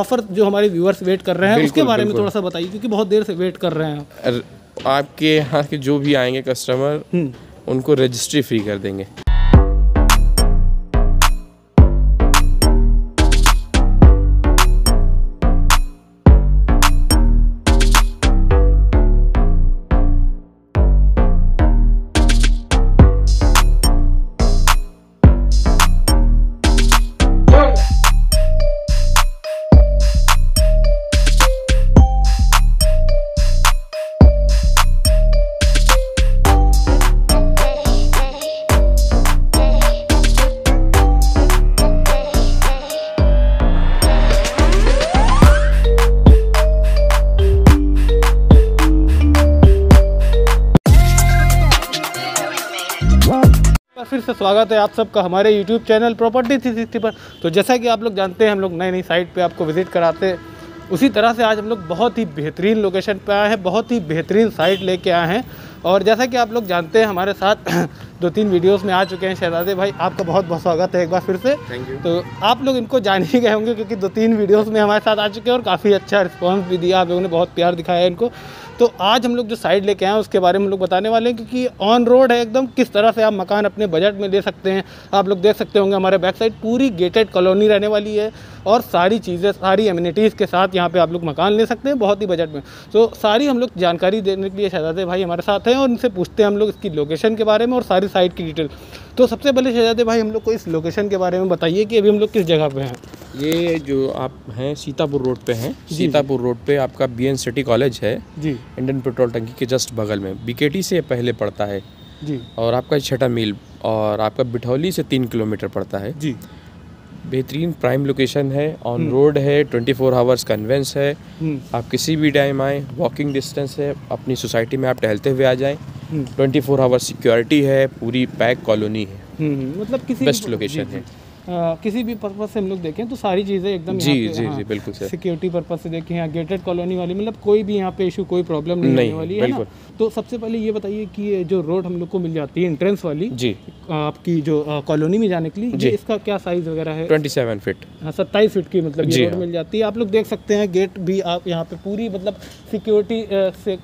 Offer जो हमारे viewers wait कर रहे हैं उसके बारे में थोड़ा सा बताइए, क्योंकि बहुत देर से वेट कर रहे हैं। आपके यहाँ के जो भी आएंगे कस्टमर उनको रजिस्ट्री फ्री कर देंगे। फिर से स्वागत है आप सबका हमारे YouTube चैनल प्रॉपर्टी 360 पर। तो जैसा कि आप लोग जानते हैं, हम लोग नई नई साइट पे आपको विज़िट कराते हैं, उसी तरह से आज हम लोग बहुत ही बेहतरीन लोकेशन पे आए हैं, बहुत ही बेहतरीन साइट लेके आए हैं। और जैसा कि आप लोग जानते हैं, हमारे साथ 2-3 वीडियोस में आ चुके हैं शहजादे भाई, आपका बहुत बहुत स्वागत है एक बार फिर से। Thank you. तो आप लोग इनको जान ही गए होंगे क्योंकि 2-3 वीडियोस में हमारे साथ आ चुके हैं और काफ़ी अच्छा रिस्पांस भी दिया, आप लोगों ने बहुत प्यार दिखाया है इनको। तो आज हम लोग जो साइड लेके आए हैं उसके बारे में हम लोग बताने वाले हैं, क्योंकि ऑन रोड है एकदम, किस तरह से आप मकान अपने बजट में ले सकते हैं। आप लोग देख सकते होंगे हमारे बैक साइड पूरी गेटेड कॉलोनी रहने वाली है और सारी चीज़ें, सारी एमिनिटीज़ के साथ यहाँ पर आप लोग मकान ले सकते हैं बहुत ही बजट में। तो सारी हम लोग जानकारी देने के लिए शहजादे भाई हमारे साथ हैं और उनसे पूछते हैं हम लोग इसकी लोकेशन के बारे में और सारी साइट की डिटेल। तो सबसे पहले शहजादे भाई हम लोग को इस लोकेशन के बारे में बताइए कि अभी हम लोग किस जगह पे हैं। ये जो आप हैं सीतापुर रोड पे हैं। सीतापुर रोड पे आपका बीएनसीईटी कॉलेज है जी, इंडियन पेट्रोल टंकी के जस्ट बगल में। बीकेटी से पहले पड़ता है जी, और आपका 6 मील और आपका बिठौली से 3 किलोमीटर पड़ता है जी। बेहतरीन प्राइम लोकेशन है, ऑन रोड है, 24 आवर्स कन्वेंस है, आप किसी भी टाइम आएँ, वॉकिंग डिस्टेंस है, अपनी सोसाइटी में आप टहलते हुए आ जाएँ। 24 आवर्स सिक्योरिटी है, पूरी पैक कॉलोनी है, मतलब किसी बेस्ट लोकेशन है। किसी भी पर्पस से हम लोग देखें तो सारी चीज़ें एकदम जी जी जी बिल्कुल सर। सिक्योरिटी पर्पस से देखें, यहाँ गेटेड कॉलोनी वाली, मतलब कोई भी यहाँ पे इशू, कोई प्रॉब्लम नहीं होने वाली है ना। तो सबसे पहले ये बताइए कि जो रोड हम लोग को मिल जाती है एंट्रेंस वाली जी, आपकी जो कॉलोनी में जाने के लिए जी, इसका क्या साइज़ वगैरह है? 27 फिट, 27 फिट की मतलब ये रोड मिल जाती है। आप लोग देख सकते हैं गेट भी आप यहाँ पे पूरी, मतलब सिक्योरिटी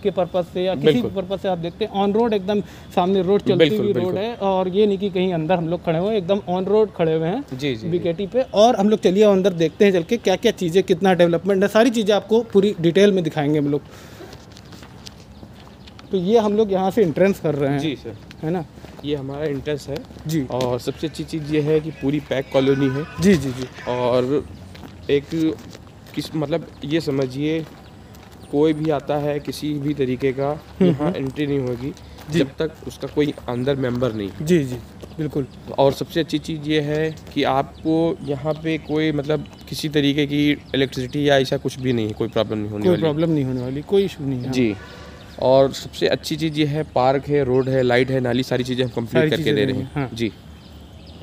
के पर्पज़ से या किसी भी पर्पज़ से आप देखते हैं ऑन रोड, एकदम सामने रोड चलती हुई रोड है और ये नहीं कि कहीं अंदर हम लोग खड़े हुए, एकदम ऑन रोड खड़े हुए हैं जी जी बीकेटी पे। और हम लोग चलिए अंदर देखते हैं चल के क्या क्या चीज़ें, कितना डेवलपमेंट है, सारी चीज़ें आपको पूरी डिटेल में दिखाएंगे हम लोग। तो ये हम लोग यहाँ से एंट्रेंस कर रहे हैं जी सर, है ना, ये हमारा एंट्रेंस है जी। और सबसे अच्छी चीज़ ये है कि पूरी पैक कॉलोनी है जी जी जी। और एक किस मतलब ये समझिए, कोई भी आता है किसी भी तरीके का यहाँ एंट्री नहीं होगी जब तक उसका कोई अंदर मेंबर नहीं जी जी बिल्कुल। और सबसे अच्छी चीज़ ये है कि आपको यहाँ पे कोई मतलब किसी तरीके की इलेक्ट्रिसिटी या ऐसा कुछ भी नहीं है, कोई प्रॉब्लम नहीं होने वाली, कोई इशू नहीं है जी। और सबसे अच्छी चीज़ ये है, पार्क है, रोड है, लाइट है, नाली, सारी चीज़ें हम कंप्लीट करके दे रहे हैं जी।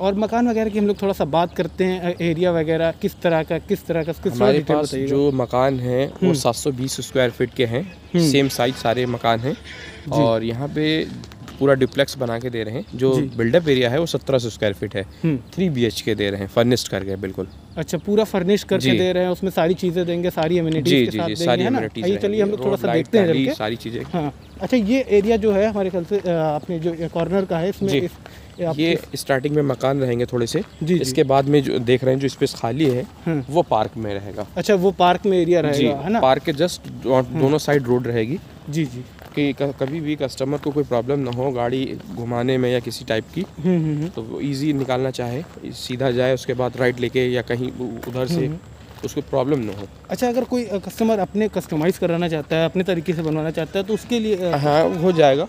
और मकान वगैरह की हम लोग थोड़ा सा बात करते हैं, एरिया वगैरह किस तरह का हमारे पास जो मकान है वो 720 स्क्वायर फीट के हैं, सेम साइज सारे मकान हैं। और यहाँ पे पूरा डिप्लेक्स बना के दे रहे हैं, जो बिल्डअप एरिया है वो 1700 स्क्वायर फीट है, 3 BHK दे रहे हैं, फर्निश्ड करके बिल्कुल। अच्छा, पूरा फर्निश्ड करके दे रहे हैं, उसमें सारी चीज़ें देंगे, सारी एमिनिटीज के साथ देंगे, है ना। चलिए हम लोग थोड़ा सा देखते हैं सारी चीज़ें। हाँ अच्छा, ये एरिया जो है हमारे ख्याल से आपने जो कॉर्नर का है इसमें ये स्टार्टिंग में मकान रहेंगे थोड़े से जी, इसके बाद में जो देख रहे हैं जो स्पेस खाली है वो पार्क में रहेगा। अच्छा, वो पार्क में एरिया रहेगा, है ना। पार्क के जस्ट दोनों साइड रोड रहेगी जी जी, कि कभी भी कस्टमर को कोई प्रॉब्लम ना हो गाड़ी घुमाने में या किसी टाइप की, तो वो ईजी निकालना चाहे सीधा जाए, उसके बाद राइट लेके या कहीं उधर से उसको प्रॉब्लम ना हो। अच्छा, अगर कोई कस्टमर अपने कस्टमाइज़ कराना चाहता है, अपने तरीके से बनवाना चाहता है, तो उसके लिए हाँ हो जाएगा,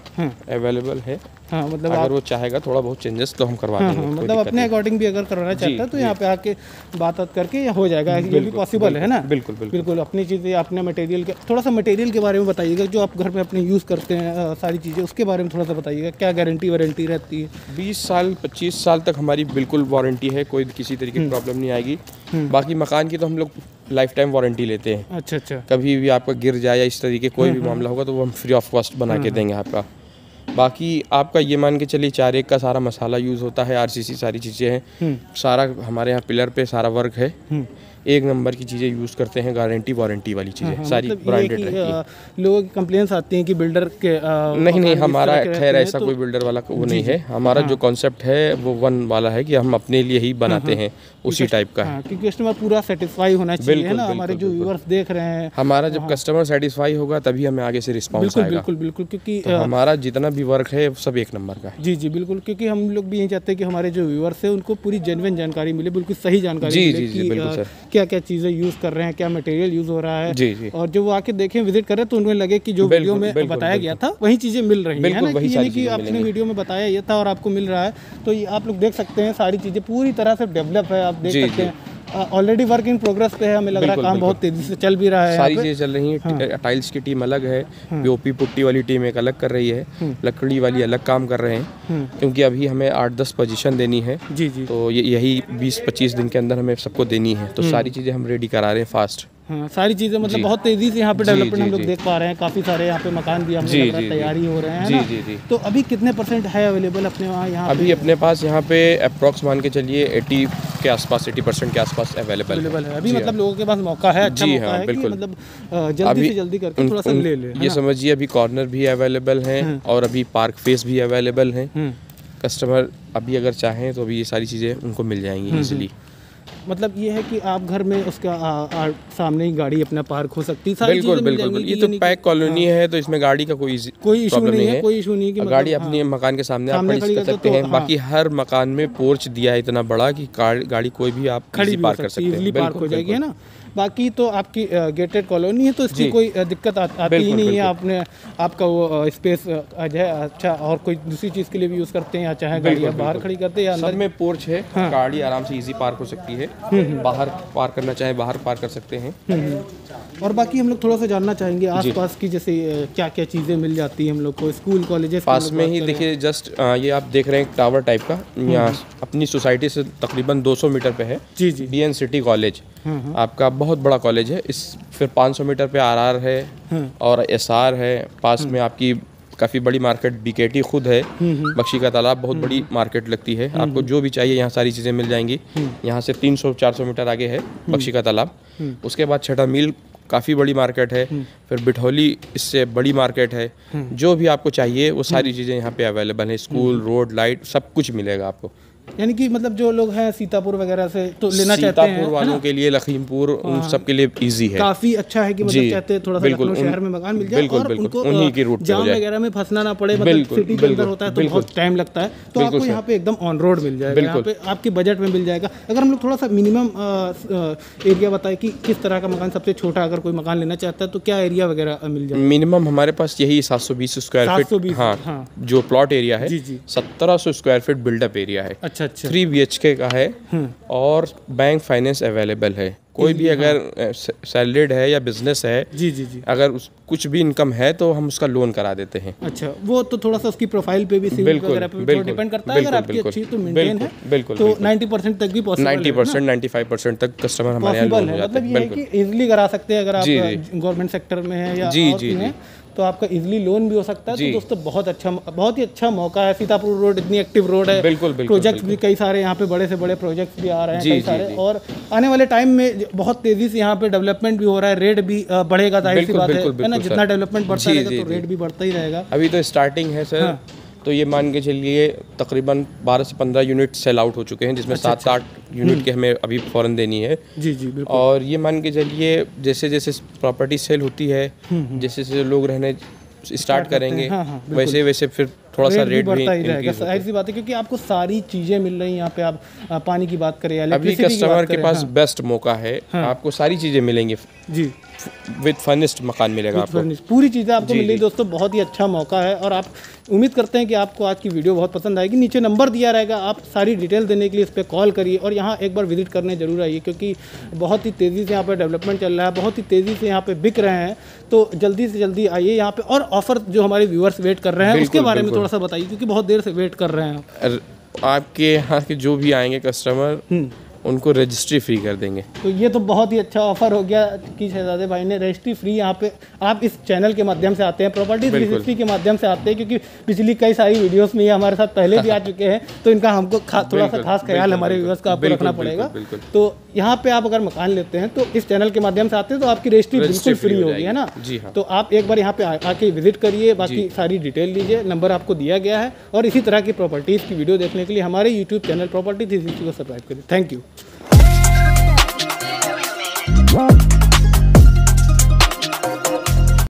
अवेलेबल है। हाँ मतलब अगर वो चाहेगा थोड़ा बहुत चेंजेस तो हम करवा देंगे, मतलब अपने अकॉर्डिंग भी अगर करवाना चाहता है तो यहाँ पे आके बात करके हो जाएगा, ये भी पॉसिबल है ना। बिल्कुल बिल्कुल अपनी चीज़ें, अपने मटेरियल के थोड़ा सा मटेरियल के बारे में बताइएगा जो आप घर में अपने यूज़ करते हैं, सारी चीज़ें उसके बारे में थोड़ा सा बताइएगा, क्या गारंटी वारंटी रहती है? 20 साल 25 साल तक हमारी बिल्कुल वारंटी है, कोई किसी तरीके की प्रॉब्लम नहीं आएगी। बाकी मकान की तो हम लोग लाइफ टाइम वारंटी लेते हैं। अच्छा अच्छा, कभी भी आपका गिर जाए या इस तरीके कोई भी मामला होगा तो वो हम फ्री ऑफ कॉस्ट बना के देंगे आपका। बाकी आपका ये मान के चलिए 4 एकड़ का सारा मसाला यूज़ होता है, आरसीसी सारी चीज़ें हैं, सारा हमारे यहाँ पिलर पे सारा वर्क है, एक नंबर की चीज़ें यूज़ करते हैं, गारंटी वारंटी वाली चीज़ें सारी ब्रांडेड रहती है। लोगों की कंप्लेंट्स आती हैं कि बिल्डर के नहीं, हमारा खैर ऐसा कोई बिल्डर वाला वो नहीं है। हमारा जो कॉन्सेप्ट है वो वन वाला है कि हम अपने लिए ही बनाते हैं, उसी टाइप का है कि कस्टमर पूरा सेटिस्फाई होना चाहिए ना, हमारे जो व्यूअर्स देख रहे हैं। हमारा जब कस्टमर सेटिस्फाई होगा तभी हमें आगे से रिस्पॉन्स आएगा। बिल्कुल बिल्कुल, क्योंकि हमारा जितना भी वर्क है सब एक नंबर का है। जी जी बिल्कुल, क्योंकि हम लोग भी यही चाहते हैं कि हमारे जो व्यूअर्स हैं उनको पूरी जेन्युइन जानकारी मिले, बिल्कुल सही जानकारी मिले कि क्या क्या चीज़ें यूज़ कर रहे हैं, क्या मटेरियल यूज़ हो रहा है। जी जी। और जो वो आके देखें, विजिट करें तो उन्हें लगे कि जो वीडियो में बताया गया था वही चीज़ें मिल रही हैं, यानी कि आपने वीडियो में बताया यह था और आपको मिल रहा है। तो आप लोग देख सकते हैं सारी चीज़ें पूरी तरह से डेवलप है, आप देख सकते हैं ऑलरेडी वर्क इन प्रोग्रेस पे है। हमें लग रहा है काम बहुत तेजी से चल भी रहा है, सारी चीजें चल रही हैं। हाँ। टाइल्स की टीम अलग है, पीओपी पुट्टी वाली टीम एक अलग कर रही है, लकड़ी वाली अलग काम कर रहे हैं, क्योंकि अभी हमें 8-10 पोजीशन देनी है। जी जी। तो यही 20-25 दिन के अंदर हमें सबको देनी है, तो सारी चीज़ें हम रेडी करा रहे हैं फास्ट। हाँ, सारी चीज़ें मतलब बहुत तेज़ी से यहाँ पे डेवलपमेंट हम लोग देख पा रहे हैं। काफ़ी सारे यहाँ पे मकान भी हम लोग तैयारी हो रहे हैं। जी जी जी। तो अभी कितने % है अवेलेबल अपने वहाँ? यहाँ अभी अपने पास यहाँ पे अप्रॉक्स मान के चलिए 80 के आसपास, 80% के आसपास अवेलेबल है अभी। मतलब लोगों के पास मौका है। जी हाँ बिल्कुल, मतलब जल्दी से जल्दी करके थोड़ा सा ले लें, ये समझिए। अभी कॉर्नर भी अवेलेबल हैं और अभी पार्क फेस भी अवेलेबल हैं। कस्टमर अभी अगर चाहें तो अभी ये सारी चीज़ें उनको मिल जाएंगी इजीली। मतलब ये है कि आप घर में उसका सामने ही गाड़ी अपना पार्क हो सकती है। बिल्कुल बिल्कुल, ये तो पैक कॉलोनी है तो इसमें गाड़ी का कोई इशू नहीं है। कोई इशू नहीं कि गाड़ी अपने मकान के सामने आप खड़ी कर सकते हैं। बाकी हर मकान में पोर्च दिया है इतना बड़ा कि गाड़ी कोई भी आप खड़ी पार्क कर सकते हैं, पार्क हो जाएगी, है ना। बाकी तो आपकी गेटेड कॉलोनी है तो इसकी कोई दिक्कत आती ही नहीं है। आपने आपका वो स्पेस अच्छा, और कोई दूसरी चीज़ के लिए भी यूज़ करते हैं, या चाहे गाड़ी बाहर खड़ी करते हैं या अंदर में पोर्च है। हाँ। गाड़ी आराम से इजी पार्क हो सकती है, बाहर पार्क करना चाहे बाहर पार्क कर सकते हैं। और बाकी हम लोग थोड़ा सा जानना चाहेंगे आसपास की, जैसे क्या क्या चीज़ें मिल जाती है हम लोग को, स्कूल कॉलेजेस पास में ही। देखिए जस्ट ये आप देख रहे हैं एक टावर टाइप का, यहाँ अपनी सोसाइटी से तकरीबन 200 मीटर पे है। जी जी। बीएनसीईटी कॉलेज आपका बहुत बड़ा कॉलेज है। इस फिर 500 मीटर पे आरआर है और एसआर है। पास में आपकी काफ़ी बड़ी मार्केट बीकेटी खुद है, बख्शी का तालाब बहुत बड़ी मार्केट लगती है। आपको जो भी चाहिए यहाँ सारी चीज़ें मिल जाएंगी। यहाँ से 300-400 मीटर आगे है बख्शी का तालाब। उसके बाद 6 मील काफ़ी बड़ी मार्केट है, फिर बिठौली इससे बड़ी मार्केट है। जो भी आपको चाहिए वो सारी चीज़ें यहाँ पे अवेलेबल हैं। स्कूल, रोड, लाइट सब कुछ मिलेगा आपको। यानी कि मतलब जो लोग हैं सीतापुर वगैरह से तो लेना चाहते हैं, सीतापुर वालों के लिए, लखीमपुर, उन सब के लिए इजी है। काफ़ी अच्छा है कि मतलब चाहते हैं थोड़ा सा लखनऊ शहर में मकान मिल जाए, बिल्कुल बिल्कुल उन्हीं की रूट जाम वगैरह में फंसना ना पड़े। मतलब सिटी के अंदर होता है तो बहुत टाइम लगता है, तो आपको यहाँ पे एकदम ऑन रोड मिल जाएगा, यहाँ पे आपके बजट में मिल जाएगा। अगर हम लोग थोड़ा सा मिनिमम एरिया बताए कि किस तरह का मकान सबसे छोटा, अगर कोई मकान लेना चाहता है तो क्या एरिया वगैरह मिल जाए? मिनिमम हमारे पास यही 720 स्क्वायर फीट, हाँ, जो प्लॉट एरिया है 1700 स्क्वायर फीट बिल्डअप एरिया है। अच्छा, 3 BHK का है और बैंक फाइनेंस अवेलेबल है। कोई भी अगर सैलरीड है या बिजनेस है, जी जी जी, अगर कुछ भी इनकम है तो हम उसका लोन करा देते हैं। अच्छा, वो तो थोड़ा सा उसकी प्रोफाइल पे भी, सिविल वगैरह पे भी डिपेंड करता है। अगर आपकी अच्छी तो मेंटेन है, बिल्कुल, तो 90% तक भी पॉसिबल है, 90% 95% तक कस्टमर हमारे यहाँ लोन हो जाता है। मतलब ये है कि इजीली करा सकते हैं अगर आप गवर्नमेंट सेक्टर में है या और तो आपका इजीली लोन भी हो सकता है। तो दोस्तों बहुत अच्छा, बहुत ही अच्छा मौका है। सीतापुर रोड इतनी एक्टिव रोड है, बिल्कुल प्रोजेक्ट्स भी कई सारे यहाँ पे बड़े से बड़े प्रोजेक्ट्स भी आ रहे हैं कई सारे, और आने वाले टाइम में बहुत तेजी से यहाँ पे डेवलपमेंट भी हो रहा है। रेट भी बढ़ेगा, जाहिर सी बात है ना, जितना डेवलपमेंट बढ़ता रहेगा तो रेट भी बढ़ता ही रहेगा। अभी तो स्टार्टिंग है सर, तो ये मान के चलिए तकरीबन 12 से 15 यूनिट सेल आउट हो चुके हैं, जिसमें 7-8 यूनिट के हमें अभी फ़ौरन देनी है। जी जी बिल्कुल। और ये मान के चलिए जैसे जैसे प्रॉपर्टी सेल होती है, जैसे जैसे लोग रहने स्टार्ट करेंगे, हाँ, हाँ, वैसे वैसे फिर थोड़ा सा रेट भी बढ़ता ही रहेगा। जाहिर सी बात है, क्योंकि आपको सारी चीज़ें मिल रही हैं यहाँ पे। आप पानी की बात करें, अभी कस्टमर के पास बेस्ट मौका है, आपको सारी चीज़ें मिलेंगी। जी, विद फर्निश्ड मकान मिलेगा आपको, पूरी चीज़ें आपको मिलेगी। दोस्तों बहुत ही अच्छा मौका है, और आप उम्मीद करते हैं कि आपको आज की वीडियो बहुत पसंद आएगी। नीचे नंबर दिया रहेगा, आप सारी डिटेल देने के लिए इस पर कॉल करिए, और यहाँ एक बार विजिट करने ज़रूर आइए, क्योंकि बहुत ही तेज़ी से यहाँ पर डेवलपमेंट चल रहा है, बहुत ही तेज़ी से यहाँ पर बिक रहे हैं। तो जल्दी से जल्दी आइए यहाँ पर, और ऑफ़र जो हमारे व्यूअर्स वेट कर रहे हैं उसके बारे में थोड़ा सा बताइए, क्योंकि बहुत देर से वेट कर रहे हैं। आपके यहाँ के जो भी आएंगे कस्टमर, उनको रजिस्ट्री फ्री कर देंगे। तो ये तो बहुत ही अच्छा ऑफर हो गया कि शहजादे भाई ने रजिस्ट्री फ्री। यहाँ पे आप इस चैनल के माध्यम से आते हैं, प्रॉपर्टीज़ के माध्यम से आते हैं, क्योंकि पिछली कई सारी वीडियोस में ये हमारे साथ पहले भी आ चुके हैं, तो इनका हमको थोड़ा सा खास ख्याल हमारे व्यूअर्स का रखना पड़ेगा। तो यहाँ पे आप अगर मकान लेते हैं तो इस चैनल के माध्यम से आते हैं तो आपकी रजिस्ट्री बिल्कुल फ्री होगी, है ना। हाँ। तो आप एक बार यहाँ पे आके विजिट करिए, बाकी सारी डिटेल लीजिए, नंबर आपको दिया गया है। और इसी तरह की प्रॉपर्टीज़ की वीडियो देखने के लिए हमारे YouTube channel property three sixty को सब्सक्राइब करिए। Thank you.